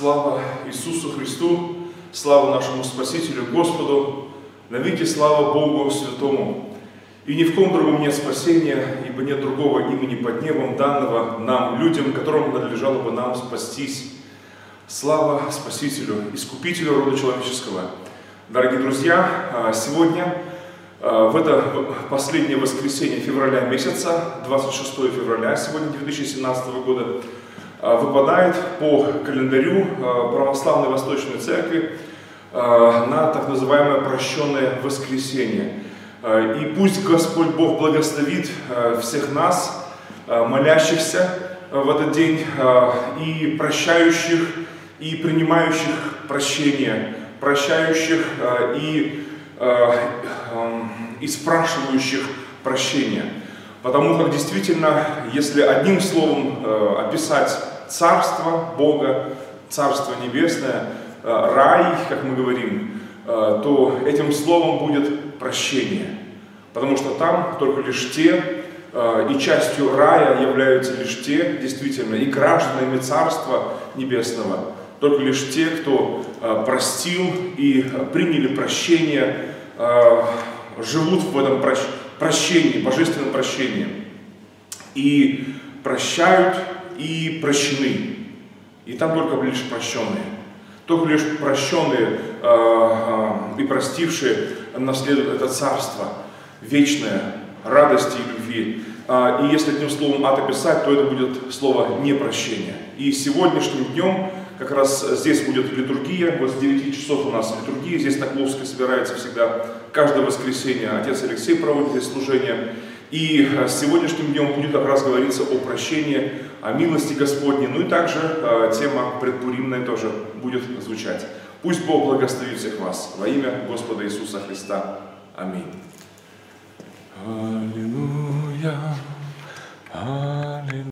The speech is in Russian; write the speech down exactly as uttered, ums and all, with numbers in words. Слава Иисусу Христу, слава нашему Спасителю Господу, навеки слава Богу Святому. И ни в ком другом нет спасения, ибо нет другого имени под небом, данного нам, людям, которым надлежало бы нам спастись. Слава Спасителю, Искупителю рода человеческого. Дорогие друзья, сегодня, в это последнее воскресенье февраля месяца, двадцать шестое февраля, сегодня две тысячи семнадцатого года, выпадает по календарю Православной Восточной Церкви на так называемое Прощеное воскресенье. И пусть Господь Бог благословит всех нас, молящихся в этот день, и прощающих, и принимающих прощение, прощающих и, и спрашивающих прощения. Потому как действительно, если одним словом описать Царство Бога, Царство Небесное, рай, как мы говорим, то этим словом будет прощение. Потому что там только лишь те, и частью рая являются лишь те, действительно, и гражданами Царства Небесного, только лишь те, кто простил и приняли прощение, живут в этом прощении, божественном прощении. И прощают, и прощены. И там только лишь прощенные. Только лишь прощенные и простившие наследуют это царство вечное, радости и любви. И если одним словом ад описать, то это будет слово непрощение. И сегодняшним днем как раз здесь будет литургия, вот с девяти часов у нас литургия, здесь на Кловской собирается всегда, каждое воскресенье отец Алексей проводит здесь служение. И с сегодняшним днем будет как раз говориться о прощении, о милости Господней, ну и также э, тема предпуримная тоже будет звучать. Пусть Бог благословит всех вас во имя Господа Иисуса Христа. Аминь. Аллилуйя.